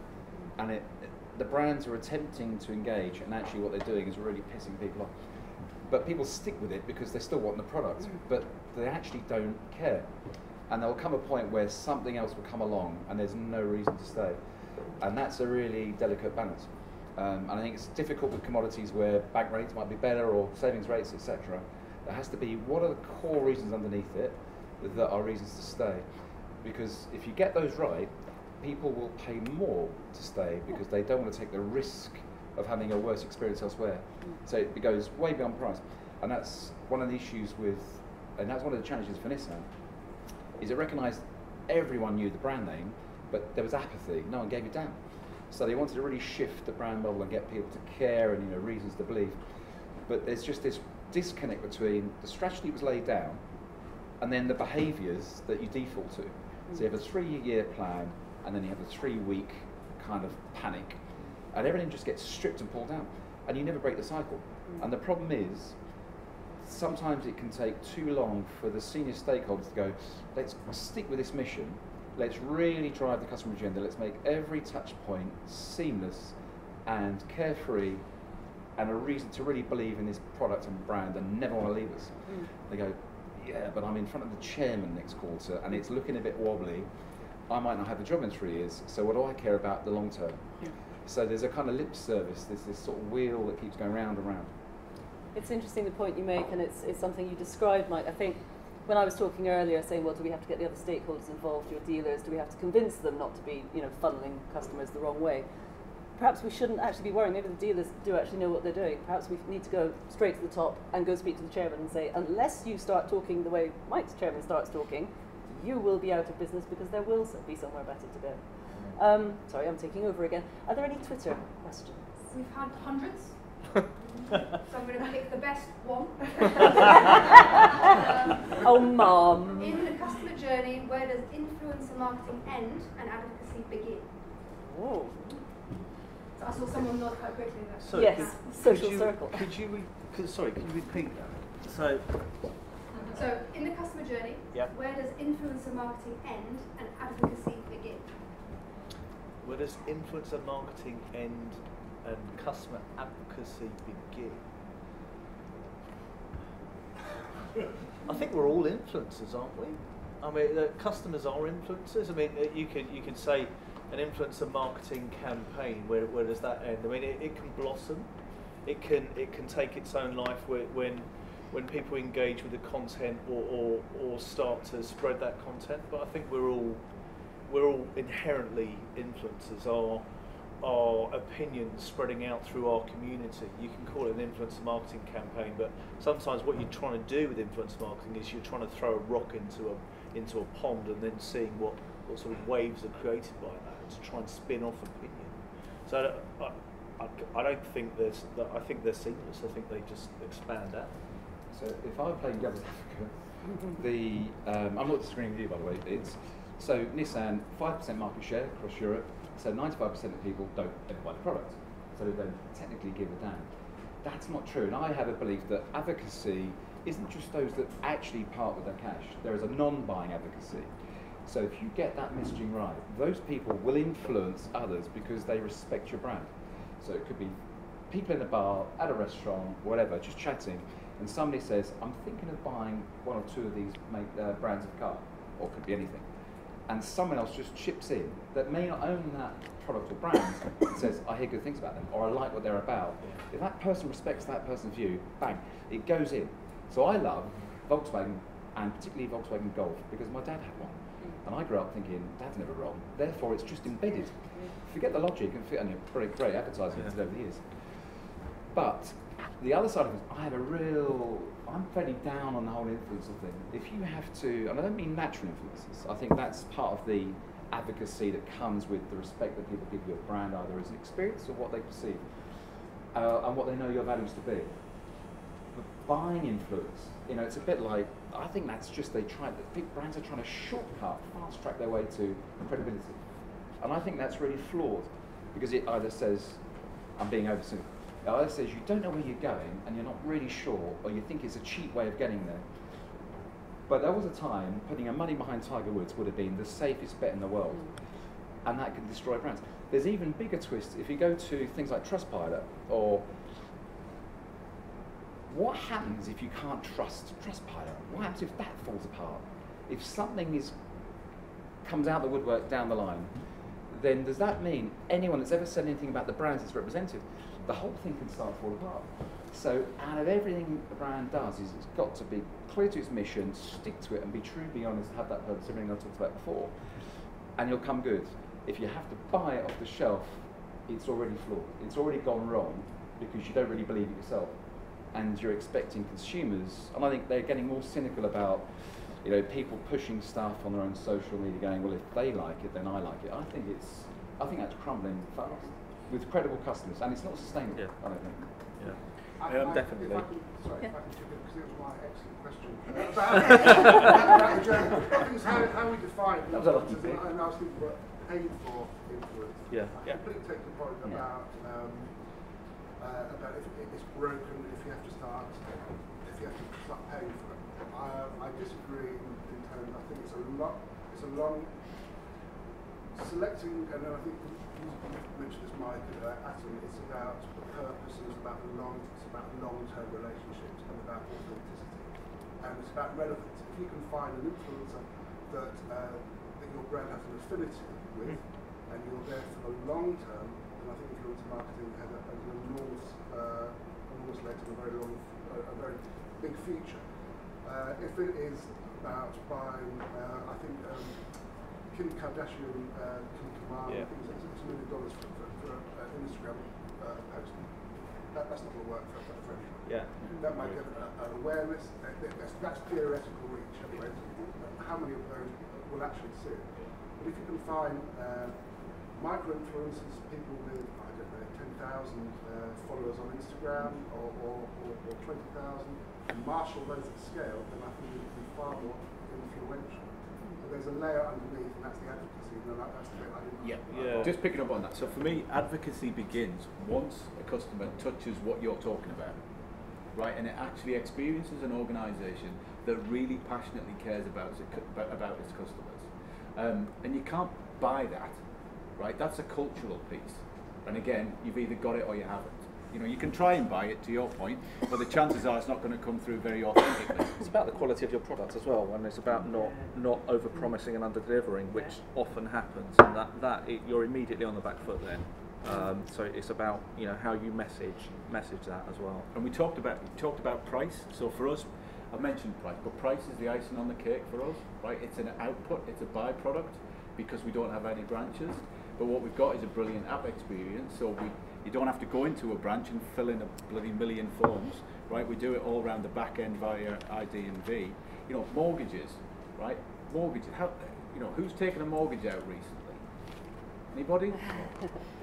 and it, it, the brands are attempting to engage, and actually what they're doing is really pissing people off. But people stick with it because they still want the product, mm. but they actually don't care. And there'll come a point where something else will come along, and there's no reason to stay. And that's a really delicate balance. Um, and I think it's difficult with commodities where bank rates might be better or savings rates, et cetera. There has to be what are the core reasons underneath it that are reasons to stay. Because if you get those right, people will pay more to stay because they don't want to take the risk of having a worse experience elsewhere. So it goes way beyond price. And that's one of the issues with, and that's one of the challenges for Nissan, is it recognised everyone knew the brand name, but there was apathy, no one gave a damn. So they wanted to really shift the brand model and get people to care and, you know, reasons to believe. But there's just this disconnect between the strategy that was laid down and then the behaviours that you default to. So you have a three-year plan and then you have a three-week kind of panic. And everything just gets stripped and pulled down. And you never break the cycle. Mm. And the problem is, sometimes it can take too long for the senior stakeholders to go, let's stick with this mission, let's really drive the customer agenda, let's make every touch point seamless and carefree and a reason to really believe in this product and brand and never want to leave us. Mm. They go, yeah, but I'm in front of the chairman next quarter and it's looking a bit wobbly. I might not have a job in three years, so what do I care about the long term? Yeah. So there's a kind of lip service, there's this sort of wheel that keeps going round and round. It's interesting the point you make, and it's, it's something you described, Mike. I think when I was talking earlier, saying, well, do we have to get the other stakeholders involved, your dealers, do we have to convince them not to be, you know, funneling customers the wrong way? Perhaps we shouldn't actually be worrying. Maybe the dealers do actually know what they're doing. Perhaps we need to go straight to the top and go speak to the chairman and say, unless you start talking the way Mike's chairman starts talking, you will be out of business because there will be somewhere better to go. Um, sorry, I'm taking over again. Are there any Twitter questions? We've had hundreds. So I'm going to pick the best one. um, oh, mum. In the customer journey, where does influencer marketing end and advocacy begin? Oh. So I saw someone nod quite quickly there. So yes, social you, circle. Could you, could, sorry, could you repeat that? So, so in the customer journey, yep. Where does influencer marketing end and advocacy begin? Where does influencer marketing end and customer advocacy begin? I think we're all influencers, aren't we? I mean, uh, customers are influencers. I mean, uh, you could you could say an influencer marketing campaign. Where where does that end? I mean, it, it can blossom. It can it can take its own life when when people engage with the content or or, or start to spread that content. But I think we're all. We're all inherently influencers. Our, our opinions spreading out through our community. You can call it an influencer marketing campaign, but sometimes what you're trying to do with influencer marketing is you're trying to throw a rock into a into a pond and then seeing what, what sort of waves are created by that to try and spin off opinion. So I, I, I don't think there's. I think they're seamless. I think they just expand out. So if I play Devil's Advocate, the um, I'm not disagreeing with you, by the way. It's So Nissan, five percent market share across Europe, so ninety-five percent of people don't ever buy the product. So they don't technically give a damn. that's not true. And I have a belief that advocacy isn't just those that actually part with their cash. There is a non-buying advocacy. So if you get that messaging right, those people will influence others because they respect your brand. So it could be people in a bar, at a restaurant, whatever, just chatting, and somebody says, I'm thinking of buying one or two of these make, uh, brands of car, or could be anything. And someone else just chips in that may not own that product or brand and says, I hear good things about them, or I like what they're about. If that person respects that person's view, bang, it goes in. So I love Volkswagen, and particularly Volkswagen Golf, because my dad had one. And I grew up thinking, Dad's never wrong, therefore it's just embedded. Forget the logic, and fit on your pretty great advertising yeah. over the years. But the other side of it is, I have a real, I'm fairly down on the whole influencer thing. If you have to, and I don't mean natural influences, I think that's part of the advocacy that comes with the respect that people give your brand, either as an experience or what they perceive, uh, and what they know your values to be. But buying influence, you know, it's a bit like, I think that's just, they try, the big brands are trying to shortcut, fast track their way to credibility. And I think that's really flawed, because it either says, I'm being oversimplified, it either says you don't know where you're going and you're not really sure, or you think it's a cheap way of getting there. But there was a time putting your money behind Tiger Woods would have been the safest bet in the world. And that can destroy brands. There's even bigger twists if you go to things like Trustpilot, or what happens if you can't trust Trustpilot? What happens if that falls apart? If something is comes out of the woodwork down the line, then does that mean anyone that's ever said anything about the brands that's represented, the whole thing can start to fall apart? So out of everything a brand does is it's got to be clear to its mission, stick to it, and be true, be honest, have that purpose, everything I talked about before, and you'll come good. If you have to buy it off the shelf, it's already flawed. It's already gone wrong because you don't really believe it yourself. And you're expecting consumers, and I think they're getting more cynical about, you know, people pushing stuff on their own social media, going, well, if they like it, then I like it. I think it's, I think that's crumbling fast with credible customers, and it's not sustainable. Yeah. I don't think. Yeah, I, um, I, definitely. If I could, sorry, yeah. if I could, because it was my excellent question. About how, how we define influence, and I was thinking about paid for influence. Yeah, I yeah. completely take the point about. Um, Uh, about if it's broken, if you have to start, if you have to start paying for it. Um, I disagree in terms. I think it's a lot. It's a long selecting, and I think you mentioned this, Mike, uh, Atom. It's about the purpose, and it's about the long, it's about long-term relationships, and about authenticity, and it's about relevance. If you can find an influencer that uh, that your brand has an affinity with, mm-hmm. and you're there for the long term. I think influence marketing has an enormous, uh, enormous legs and a very long, a, a very big feature. Uh, if it is about buying, uh, I think um, Kim Kardashian uh, can command yeah. things like six million dollars for, for, for an Instagram uh, post. That, that's not going to work for, for anyone. Yeah. That might get an, an awareness. That's, that's theoretical reach. Anyway. How many of those will actually see it? But if you can find uh, micro-influencers, people with, I don't know, ten thousand uh, followers on Instagram or, or, or, or twenty thousand, and marshal those at scale, then I think it would be far more influential. But there's a layer underneath, and that's the advocacy, and that's the bit I didn't yeah. yeah. Just picking up on that. So for me, advocacy begins once a customer touches what you're talking about, right? And it actually experiences an organisation that really passionately cares about, it, about its customers. Um, and you can't buy that. Right, that's a cultural piece, and again, you've either got it or you haven't. You know, you can try and buy it, to your point, but the chances are it's not going to come through very authentically. It's about the quality of your product as well, and it's about not not over-promising and under-delivering, which often happens, and that that it, you're immediately on the back foot then. Um, so it's about, you know, how you message message that as well. And we talked about we talked about price. So for us, I mentioned price, but price is the icing on the cake for us, right? It's an output, it's a byproduct, because we don't have any branches. But what we've got is a brilliant app experience, so we, you don't have to go into a branch and fill in a bloody million forms, right? We do it all around the back end via I D and V. You know, mortgages, right? Mortgages, how, you know, who's taken a mortgage out recently? Anybody?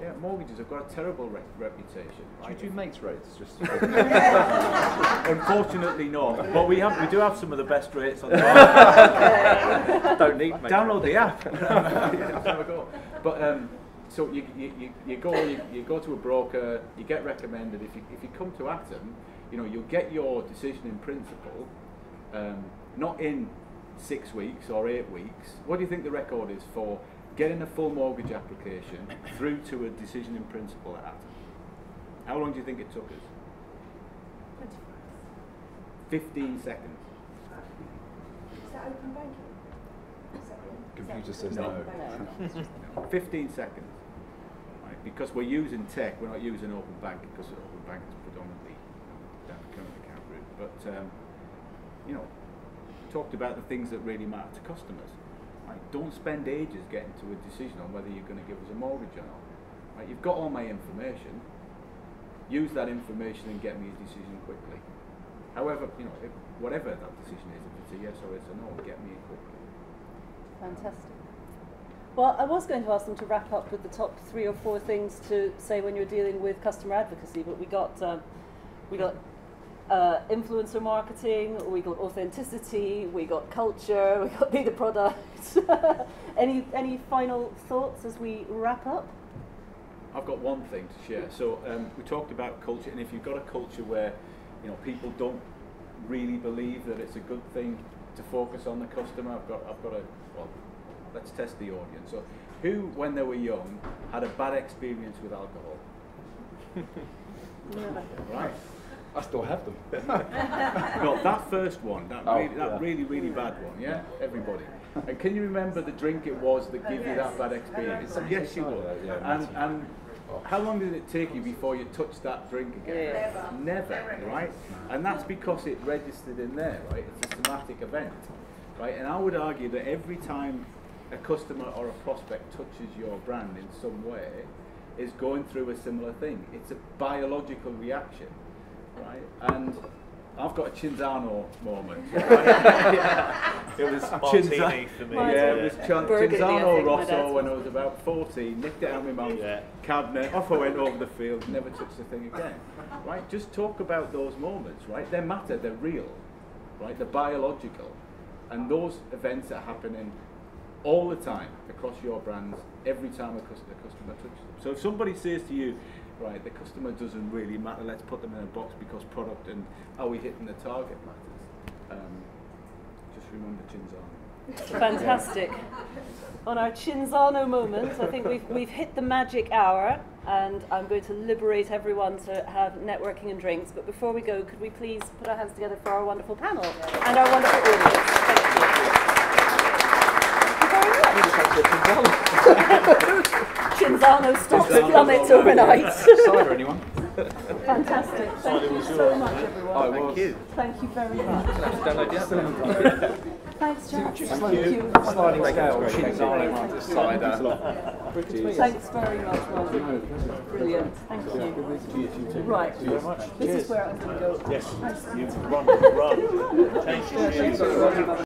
Yeah, mortgages have got a terrible re reputation. Right? Do you do mates rates? Just Unfortunately not, but we have we do have some of the best rates on the market. Don't need mates. Download the app. But um, so you, you, you go you, you go to a broker, you get recommended. If you, if you come to Atom, you know, you'll get your decision in principle, um, not in six weeks or eight weeks. What do you think the record is for getting a full mortgage application through to a decision in principle at Atom? How long do you think it took us? fifteen seconds. Is that open banking? Is that Computer says no. no. fifteen seconds. Right? Because we're using tech, we're not using open banking, because open banking is predominantly down the current account route. But, um, you know, talked about the things that really matter to customers. Right? Don't spend ages getting to a decision on whether you're going to give us a mortgage or not. Right? You've got all my information. Use that information and get me a decision quickly. However, you know, if, whatever that decision is, if it's a yes or it's a no, get me a quickly. Fantastic. Well, I was going to ask them to wrap up with the top three or four things to say when you're dealing with customer advocacy, but we got uh, we got uh, influencer marketing, we got authenticity, we got culture, we got be the product. any any final thoughts as we wrap up? I've got one thing to share. So um, we talked about culture, and if you've got a culture where, you know, people don't really believe that it's a good thing to focus on the customer, I've got, I've got a, well, let's test the audience. So who, when they were young, had a bad experience with alcohol? Never. Right. I still have them. No, that first one, that, oh, really, that yeah. really, really bad one, yeah? Everybody. And can you remember the drink it was that gave oh, yes. you that bad experience? So yes, you will. Yeah, and, and how long did it take you before you touched that drink again? Yeah. Never. Never, right? And that's because it registered in there, right? It's a somatic event, right? And I would argue that every time a customer or a prospect touches your brand in some way, is going through a similar thing. It's a biological reaction. Right, and I've got a Cinzano moment. Right? yeah. It was Cinzano for me. Yeah, it was Cinzano Rosso when I was about fourteen. Nicked it out of my mum's yeah. cabinet. Off I went over the field. Never touched the thing again. Right, just talk about those moments. Right, they matter. They're real. Right, they're biological, and those events are happening all the time across your brands. Every time a customer, a customer touches them. So if somebody says to you, right, the customer doesn't really matter, let's put them in a box because product and are we hitting the target matters. Um, just remember Cinzano. Fantastic. On our Cinzano moment, I think we've, we've hit the magic hour, and I'm going to liberate everyone to have networking and drinks. But before we go, could we please put our hands together for our wonderful panel and our wonderful audience. Thank you. Thank you. Cinzano stopped the plummet overnight. Cider, anyone? Fantastic. Thank you so much, everyone. Thank you. Thank you very much. Thanks, Jack. Thank you. Sliding scale, Cinzano, cider. Thanks very much, Martin. Brilliant. Thank you. Right. This is where I'm going to go. Yes. You've run. Thank you.